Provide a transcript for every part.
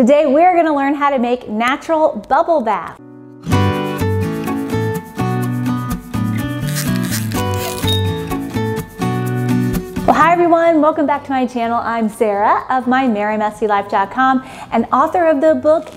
Today we're going to learn how to make natural bubble bath. Well, hi everyone, welcome back to my channel. I'm Sarah of MyMerryMessyLife.com and author of the book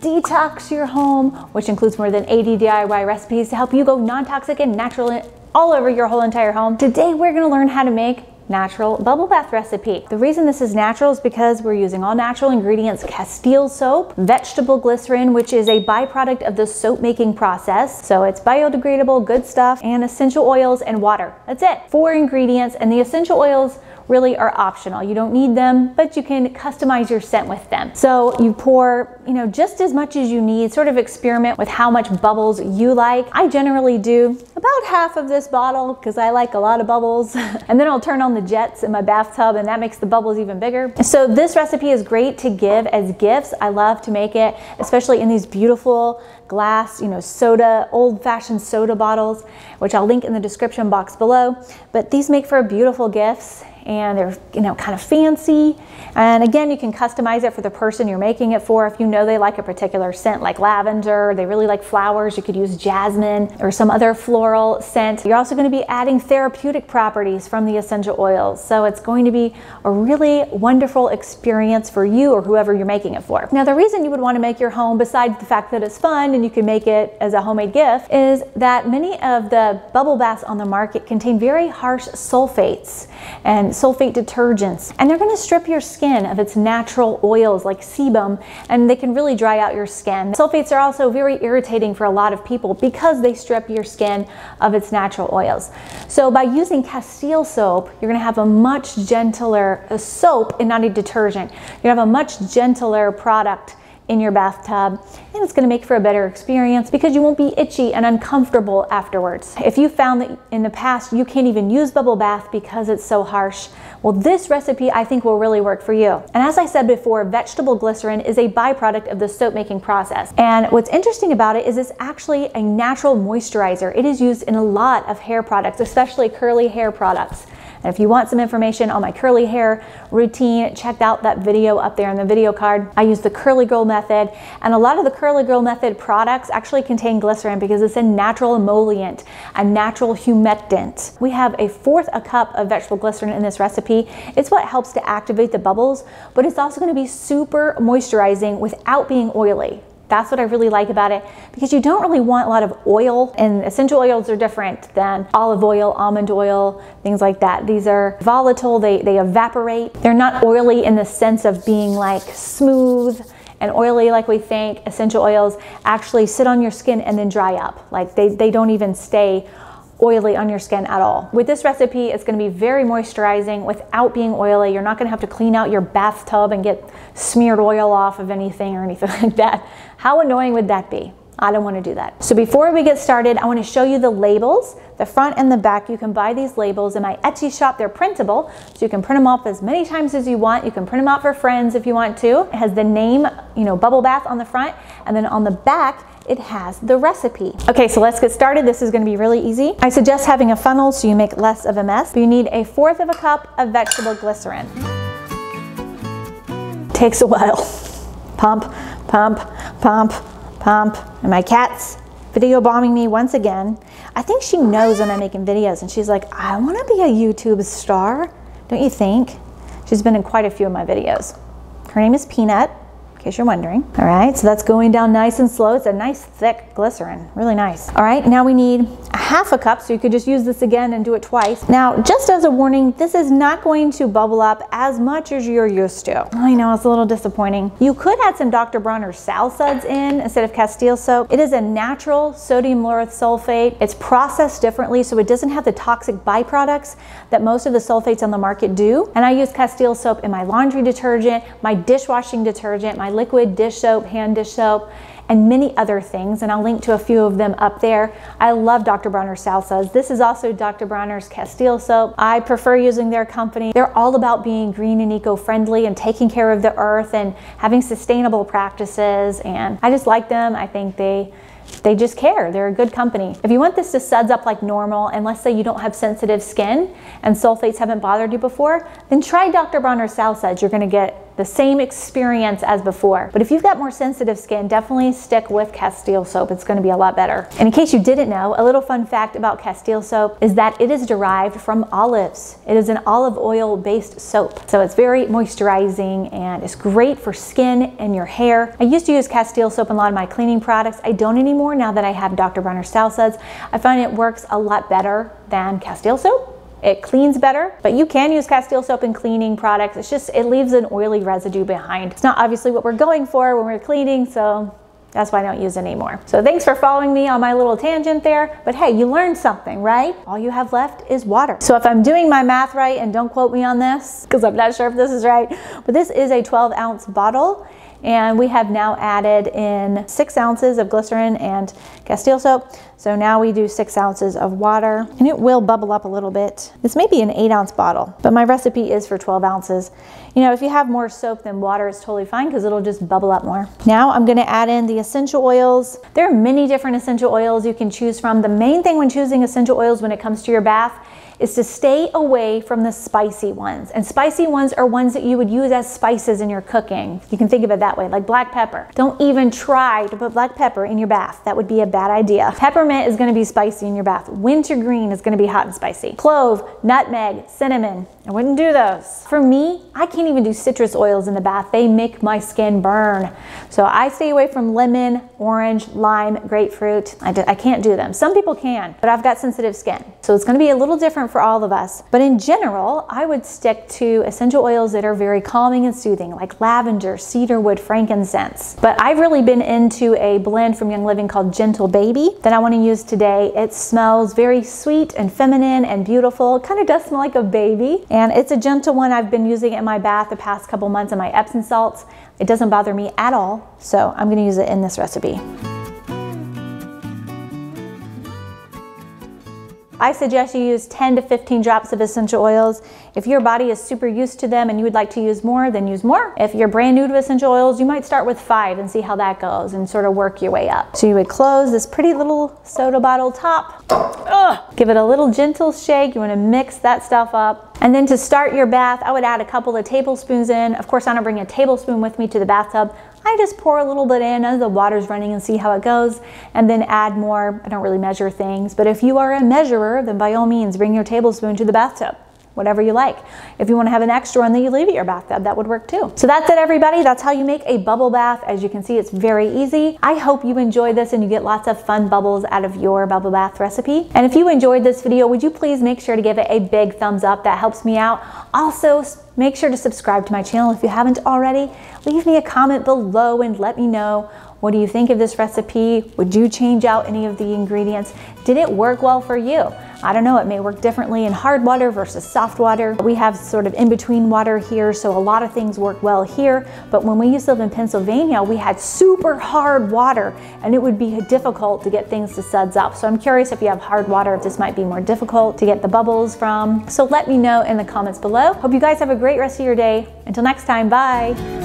Detox Your Home, which includes more than 80 DIY recipes to help you go non-toxic and natural all over your whole entire home. Today we're going to learn how to make natural bubble bath recipe. The reason this is natural is because we're using all natural ingredients: Castile soap, vegetable glycerin, which is a byproduct of the soap making process, so it's biodegradable, good stuff, and essential oils and water. That's it. 4 ingredients, and the essential oils really are optional. You don't need them, but you can customize your scent with them. So you pour, just as much as you need, sort of experiment with how much bubbles you like. I generally do about half of this bottle because I like a lot of bubbles. And then I'll turn on the jets in my bathtub and that makes the bubbles even bigger. So this recipe is great to give as gifts. I love to make it, especially in these beautiful glass, soda, old-fashioned soda bottles, which I'll link in the description box below. But these make for beautiful gifts. And they're kind of fancy, and again you can customize it for the person you're making it for. If they like a particular scent like lavender, they really like flowers, you could use jasmine or some other floral scent. You're also going to be adding therapeutic properties from the essential oils, so it's going to be a really wonderful experience for you or whoever you're making it for. Now the reason you would want to make your home, besides the fact that it's fun and you can make it as a homemade gift, is that many of the bubble baths on the market contain very harsh sulfates and sulfate detergents, and they're going to strip your skin of its natural oils like sebum, and they can really dry out your skin. Sulfates are also very irritating for a lot of people because they strip your skin of its natural oils. So by using Castile soap, you're going to have a much gentler soap and not a detergent. You're going to have a much gentler product in your bathtub, and it's going to make for a better experience because you won't be itchy and uncomfortable afterwards. If you found that in the past you can't even use bubble bath because it's so harsh, well, this recipe I think will really work for you. And as I said before, vegetable glycerin is a byproduct of the soap making process, and what's interesting about it is it's actually a natural moisturizer. It is used in a lot of hair products, especially curly hair products. And if you want some information on my curly hair routine, check out that video up there in the video card. I use the Curly Girl Method, and a lot of the Curly Girl Method products actually contain glycerin because it's a natural emollient, a natural humectant. We have 1/4 cup of vegetable glycerin in this recipe. It's what helps to activate the bubbles, but it's also going to be super moisturizing without being oily. That's what I really like about it, because you don't really want a lot of oil, and essential oils are different than olive oil, almond oil, things like that. These are volatile, they evaporate. They're not oily in the sense of being like smooth and oily like we think. Essential oils actually sit on your skin and then dry up. Like they don't even stay oily on your skin at all. With this recipe, it's going to be very moisturizing without being oily. You're not going to have to clean out your bathtub and get smeared oil off of anything or anything like that. How annoying would that be? I don't want to do that. So before we get started, I want to show you the labels, the front and the back. You can buy these labels in my Etsy shop. They're printable, so you can print them off as many times as you want. You can print them out for friends if you want to. It has the name, bubble bath on the front, and then on the back, it has the recipe. Okay, so let's get started. This is going to be really easy. I suggest having a funnel so you make less of a mess. You need 1/4 cup of vegetable glycerin. Takes a while. Pump, pump, pump, pump. And my cat's video bombing me once again. I think she knows when I'm making videos and she's like, I want to be a YouTube star. Don't you think? She's been in quite a few of my videos. Her name is Peanut, in case you're wondering. All right, so that's going down nice and slow. It's a nice thick glycerin, really nice. All right, now we need 1/2 cup, so you could just use this again and do it twice. Now, just as a warning, this is not going to bubble up as much as you're used to. I know, it's a little disappointing. You could add some Dr. Bronner's sal suds in instead of Castile soap. It is a natural sodium laureth sulfate. It's processed differently, so it doesn't have the toxic byproducts that most of the sulfates on the market do. And I use Castile soap in my laundry detergent, my dishwashing detergent, my liquid dish soap, hand dish soap, and many other things, and I'll link to a few of them up there. I love Dr. Bronner's salsas. This is also Dr. Bronner's Castile soap. I prefer using their company. They're all about being green and eco-friendly and taking care of the earth and having sustainable practices, and I just like them. I think they just care. They're a good company. If you want this to suds up like normal, and let's say you don't have sensitive skin and sulfates haven't bothered you before, then try Dr. Bronner's sal suds. You're going to get the same experience as before. But if you've got more sensitive skin, definitely stick with Castile soap. It's gonna be a lot better. And in case you didn't know, a little fun fact about Castile soap is that it is derived from olives. It is an olive oil based soap. So it's very moisturizing and it's great for skin and your hair. I used to use Castile soap in a lot of my cleaning products. I don't anymore now that I have Dr. Bronner's Castile Soap. I find it works a lot better than Castile soap. It cleans better, but you can use Castile soap in cleaning products. It's just, it leaves an oily residue behind. It's not obviously what we're going for when we're cleaning, so that's why I don't use it anymore. So thanks for following me on my little tangent there, but hey, you learned something, right? All you have left is water. So if I'm doing my math right, and don't quote me on this, because I'm not sure if this is right, but this is a 12-ounce bottle, and we have now added in 6 ounces of glycerin and Castile soap. So now we do 6 ounces of water, and it will bubble up a little bit. This may be an 8-ounce bottle, but my recipe is for 12 ounces. You know, if you have more soap than water, it's totally fine because it'll just bubble up more. Now I'm gonna add in the essential oils. There are many different essential oils you can choose from. The main thing when choosing essential oils when it comes to your bath is to stay away from the spicy ones. And spicy ones are ones that you would use as spices in your cooking. You can think of it that way, like black pepper. Don't even try to put black pepper in your bath. That would be a bad idea. Peppermint is gonna be spicy in your bath. Wintergreen is gonna be hot and spicy. Clove, nutmeg, cinnamon. I wouldn't do those. For me, I can't even do citrus oils in the bath. They make my skin burn. So I stay away from lemon, orange, lime, grapefruit. I can't do them. Some people can, but I've got sensitive skin. So it's gonna be a little different for all of us, but in general, I would stick to essential oils that are very calming and soothing, like lavender, cedarwood, frankincense. But I've really been into a blend from Young Living called Gentle Baby that I want to use today. It smells very sweet and feminine and beautiful. It kind of does smell like a baby, and it's a gentle one. I've been using it in my bath the past couple months in my Epsom salts. It doesn't bother me at all, so I'm going to use it in this recipe. I suggest you use 10 to 15 drops of essential oils. If your body is super used to them and you would like to use more, then use more. If you're brand new to essential oils, you might start with 5 and see how that goes and sort of work your way up. So you would close this pretty little soda bottle top. Ugh! Give it a little gentle shake. You wanna mix that stuff up. And then to start your bath, I would add a couple of tablespoons in. Of course, I don't bring a tablespoon with me to the bathtub. I just pour a little bit in as the water's running and see how it goes, and then add more. I don't really measure things, but if you are a measurer, then by all means, bring your tablespoon to the bathtub, whatever you like. If you want to have an extra one that you leave at your bathtub, that would work too. So that's it, everybody. That's how you make a bubble bath. As you can see, it's very easy. I hope you enjoy this and you get lots of fun bubbles out of your bubble bath recipe. And if you enjoyed this video, would you please make sure to give it a big thumbs up? That helps me out. Also, make sure to subscribe to my channel if you haven't already. Leave me a comment below and let me know, what do you think of this recipe? Would you change out any of the ingredients? Did it work well for you? I don't know, it may work differently in hard water versus soft water. We have sort of in-between water here, so a lot of things work well here, but when we used to live in Pennsylvania, we had super hard water, and it would be difficult to get things to suds up. So I'm curious if you have hard water, if this might be more difficult to get the bubbles from. So let me know in the comments below. Hope you guys have a great rest of your day. Until next time, bye.